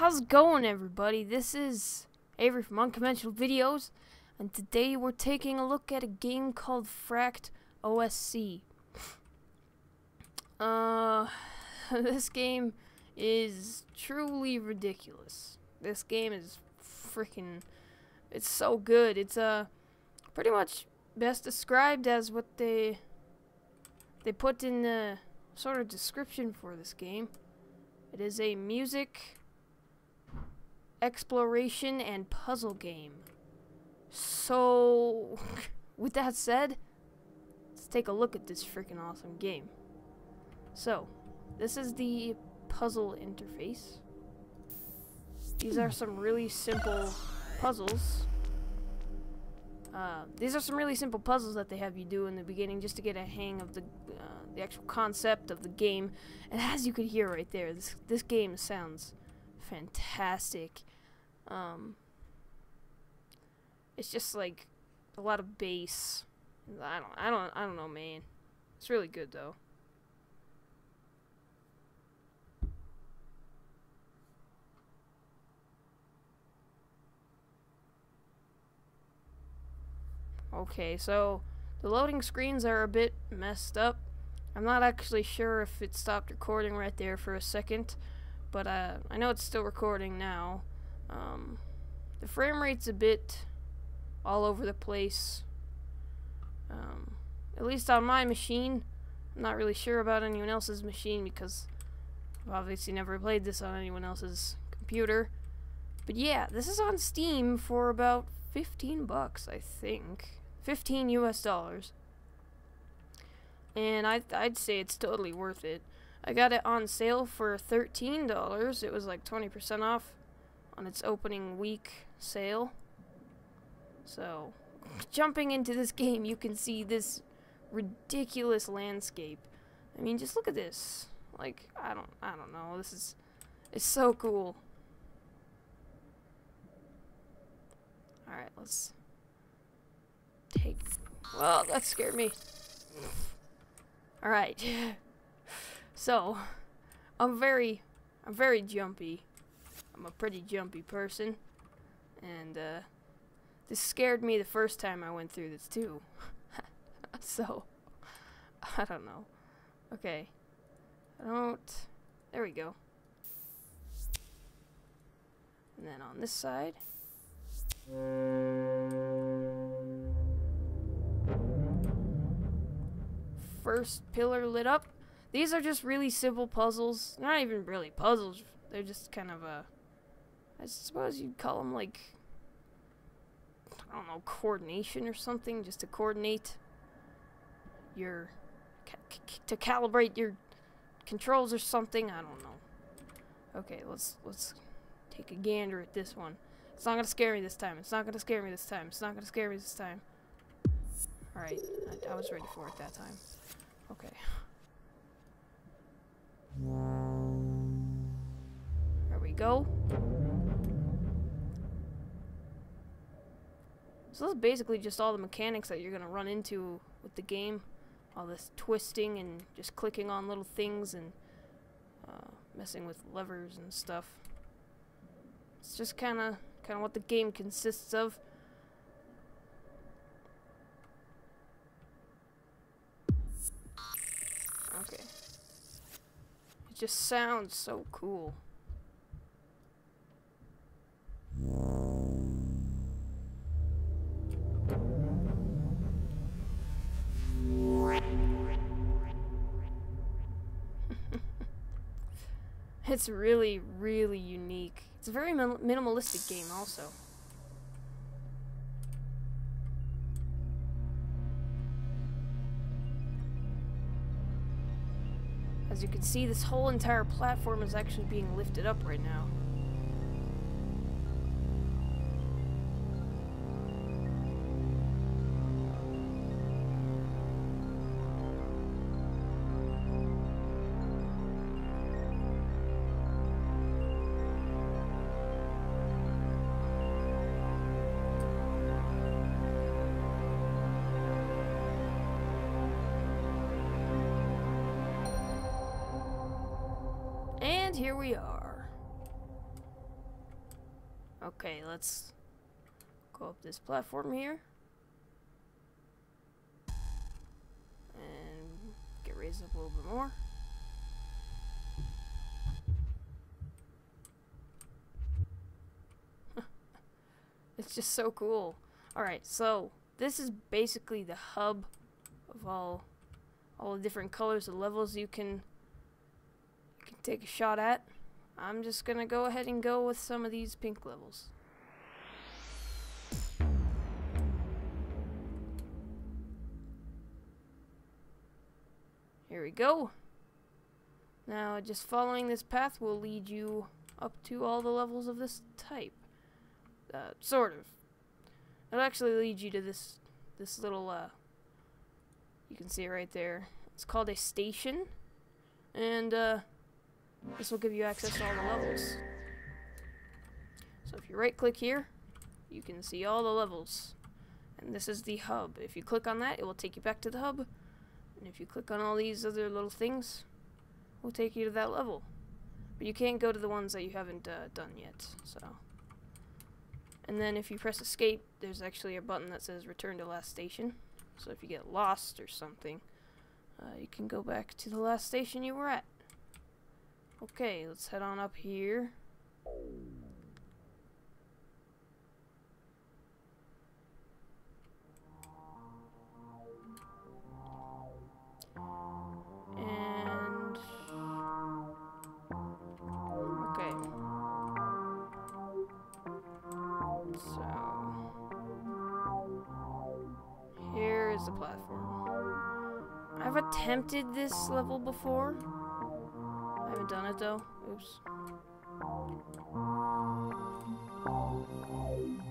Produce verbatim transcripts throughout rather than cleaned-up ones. How's it going, everybody? This is Avery from Unconventional Videos, and today we're taking a look at a game called Fract O S C. Uh, this game is truly ridiculous. This game is freaking, it's so good. It's uh, pretty much best described as what they they put in the sort of description for this game. It is a music exploration and puzzle game. So, with that said, let's take a look at this freaking awesome game. So, this is the puzzle interface. These are some really simple puzzles. Uh, these are some really simple puzzles that they have you do in the beginning just to get a hang of the uh, the actual concept of the game. And as you can hear right there, this this game sounds fantastic. Um, it's just like a lot of bass. I don't, I don't, I don't know, man. It's really good though. Okay, so the loading screens are a bit messed up. I'm not actually sure if it stopped recording right there for a second, but uh, I know it's still recording now. Um, the frame rate's a bit all over the place. Um, at least on my machine. I'm not really sure about anyone else's machine because I've obviously never played this on anyone else's computer. But yeah, this is on Steam for about fifteen bucks, I think. fifteen U S dollars. And I, I'd say it's totally worth it. I got it on sale for thirteen dollars. It was like twenty percent off on its opening week sale. So, jumping into this game, you can see this ridiculous landscape. I mean, just look at this. Like, I don't, I don't know. This is, it's so cool. All right, let's take. Well, that scared me. All right. So, I'm very, I'm very jumpy. I'm a pretty jumpy person, and uh, this scared me the first time I went through this too. So, I don't know. Okay, I don't. There we go. And then on this side. First pillar lit up. These are just really simple puzzles. Not even really puzzles. They're just kind of a, I suppose you'd call them like, I don't know, coordination or something, just to coordinate your, ca to calibrate your controls or something. I don't know. Okay, let's let's take a gander at this one. It's not gonna scare me this time. It's not gonna scare me this time. It's not gonna scare me this time. Alright, I, I was ready for it that time. Okay. There we go. So that's basically just all the mechanics that you're gonna run into with the game. All this twisting and just clicking on little things and uh, messing with levers and stuff. It's just kinda kind of what the game consists of. Okay. It just sounds so cool. It's really, really unique. It's a very min minimalistic game also. As you can see, this whole entire platform is actually being lifted up right now. Here we are. Okay, let's go up this platform here. And get raised up a little bit more. It's just so cool. Alright, so this is basically the hub of all all the different colors of levels you can you can take a shot at. I'm just gonna go ahead and go with some of these pink levels. Here we go. Now just following this path will lead you up to all the levels of this type. Uh, sort of. It'll actually lead you to this this little uh you can see it right there. It's called a station. And uh this will give you access to all the levels. So if you right click here, you can see all the levels. And this is the hub. If you click on that, it will take you back to the hub. And if you click on all these other little things, it will take you to that level. But you can't go to the ones that you haven't uh, done yet. So And then if you press escape, there's actually a button that says return to last station. So if you get lost or something, uh, you can go back to the last station you were at. Okay, let's head on up here. And okay. So here is the platform. I've attempted this level before. I haven't done it though. Oops.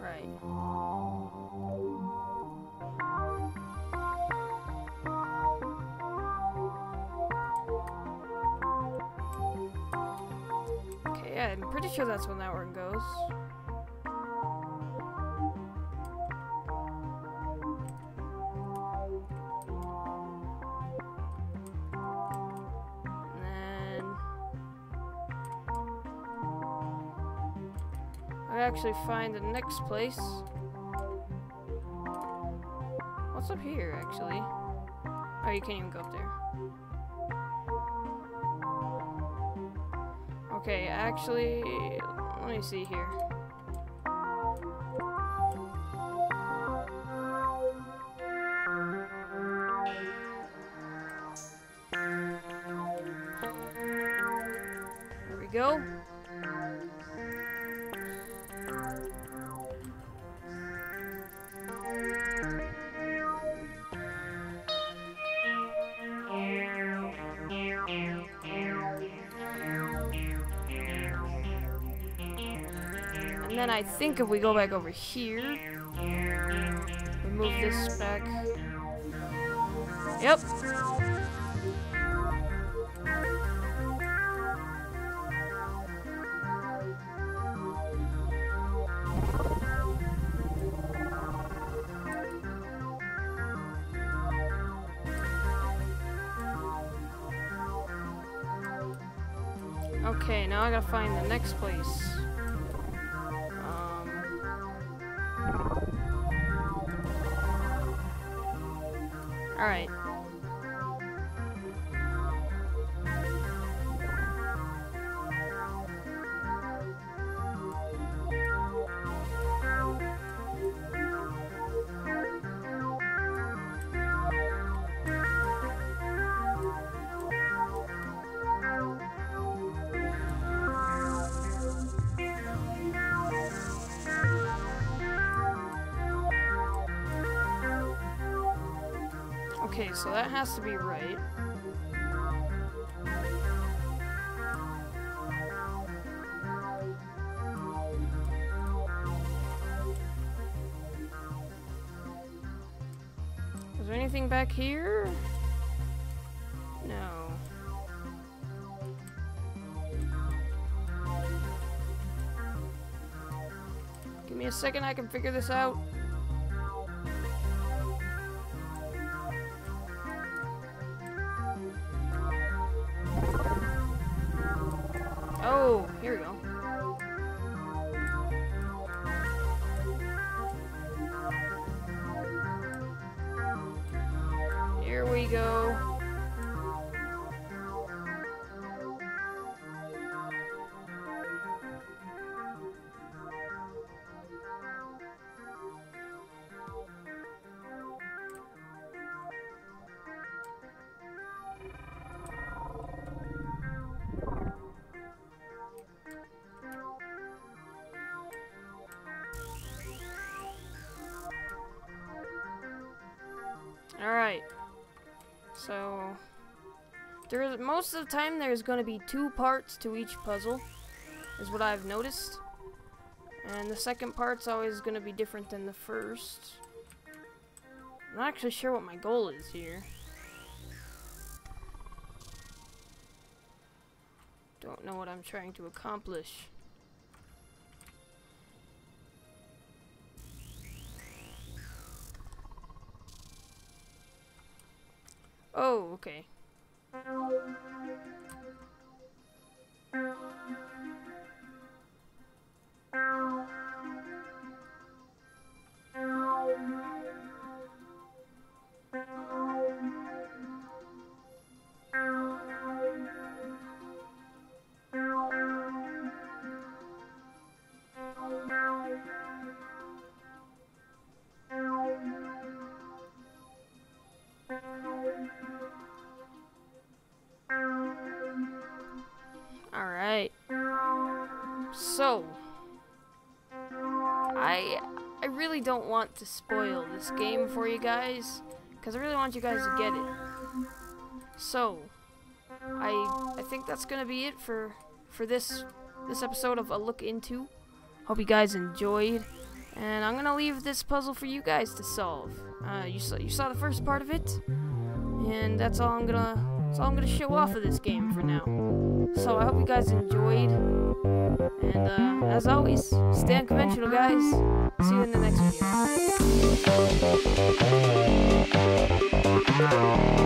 Right. Okay, yeah, I'm pretty sure that's when that one goes. Actually find the next place. What's up here, actually? Oh, you can't even go up there. Okay, actually, let me see here. There we go. And then I think if we go back over here, we move this back. Yep. Okay, now I gotta find the next place. All right. Okay, so that has to be right. Is there anything back here? No. Give me a second, I can figure this out. Oh, here we go. we go. Alright, so there's most of the time there's going to be two parts to each puzzle, is what I've noticed. And the second part's always going to be different than the first. I'm not actually sure what my goal is here. Don't know what I'm trying to accomplish. Oh, okay. So, I I really don't want to spoil this game for you guys, because I really want you guys to get it. So, I I think that's gonna be it for for this this episode of A Look Into. Hope you guys enjoyed, and I'm gonna leave this puzzle for you guys to solve. Uh, you saw you saw the first part of it, and that's all I'm gonna that's all I'm gonna show off of this game for now. So I hope you guys enjoyed. And uh, as always, stay unconventional, guys. See you in the next video.